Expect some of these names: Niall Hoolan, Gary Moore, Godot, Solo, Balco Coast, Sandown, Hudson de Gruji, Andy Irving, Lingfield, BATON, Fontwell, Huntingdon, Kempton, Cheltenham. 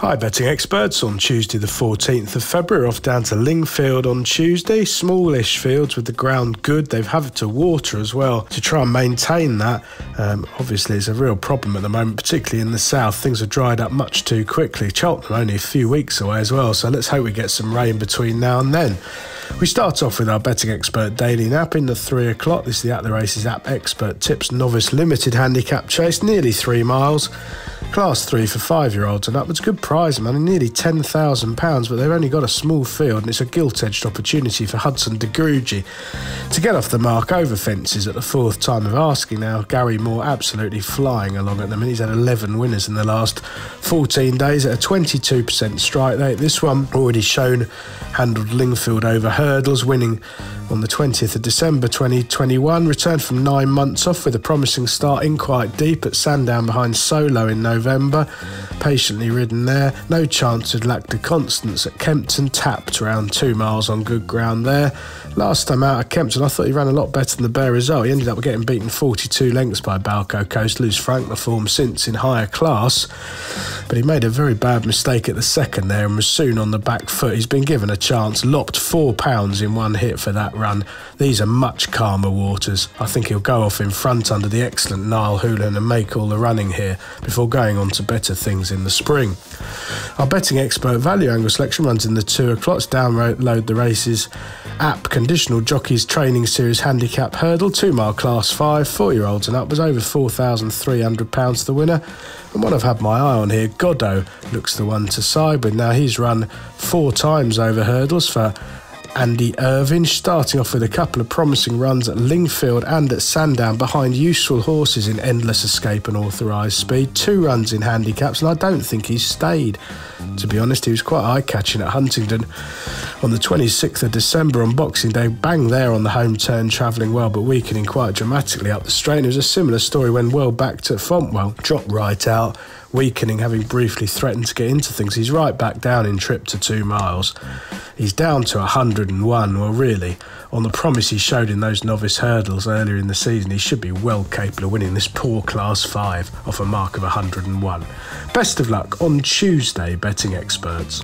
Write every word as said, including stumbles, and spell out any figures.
Hi betting experts, on Tuesday the fourteenth of February, off down to Lingfield on Tuesday. Smallish fields with the ground good. They've had to water as well to try and maintain that. Um, obviously it's a real problem at the moment, particularly in the south. Things have dried up much too quickly. Cheltenham only a few weeks away as well, so let's hope we get some rain between now and then. We start off with our betting expert daily nap in the three o'clock. This is the At The Races app expert tips novice limited handicap chase, nearly three miles. Class three for five-year-olds and upwards. Good prize money, nearly ten thousand pounds, but they've only got a small field and it's a gilt-edged opportunity for Hudson de Gruji to get off the mark over fences at the fourth time of asking now. Gary Moore absolutely flying along at the minute. He's had eleven winners in the last fourteen days at a twenty-two percent strike rate. This one already shown handled Lingfield over hurdles, winning on the twentieth of December twenty twenty-one. Returned from nine months off with a promising start in quite deep at Sandown behind Solo in November. Patiently ridden there. No chance had lacked a constance at Kempton. Tapped around two miles on good ground there. Last time out at Kempton, I thought he ran a lot better than the bare result. He ended up getting beaten forty-two lengths by Balco Coast. Lewis Frank, the form since in higher class. But he made a very bad mistake at the second there and was soon on the back foot. He's been given a chance. Lopped four pounds in one hit for that run. These are much calmer waters. I think he'll go off in front under the excellent Niall Hoolan and make all the running here before going on to better things in the spring. Our betting expert value angle selection runs in the two o'clock. Download the Races app. Conditional Jockeys Training Series handicap hurdle, two mile class five, four-year-olds and upwards, over four thousand three hundred pounds the winner. And one I've had my eye on here, Godot, looks the one to side with. Now he's run four times over hurdles for Andy Irving, starting off with a couple of promising runs at Lingfield and at Sandown behind useful horses in Endless Escape and Authorised Speed. Two runs in handicaps, and I don't think he's stayed. To be honest, he was quite eye-catching at Huntingdon on the twenty-sixth of December on Boxing Day. Bang there on the home turn, travelling well but weakening quite dramatically up the straight. And it was a similar story when well backed at Fontwell. Dropped right out, weakening, having briefly threatened to get into things. He's right back down in trip to two miles. He's down to a hundred and one. Well, really, on the promise he showed in those novice hurdles earlier in the season, he should be well capable of winning this poor class five off a mark of a hundred and one. Best of luck on Tuesday, betting experts.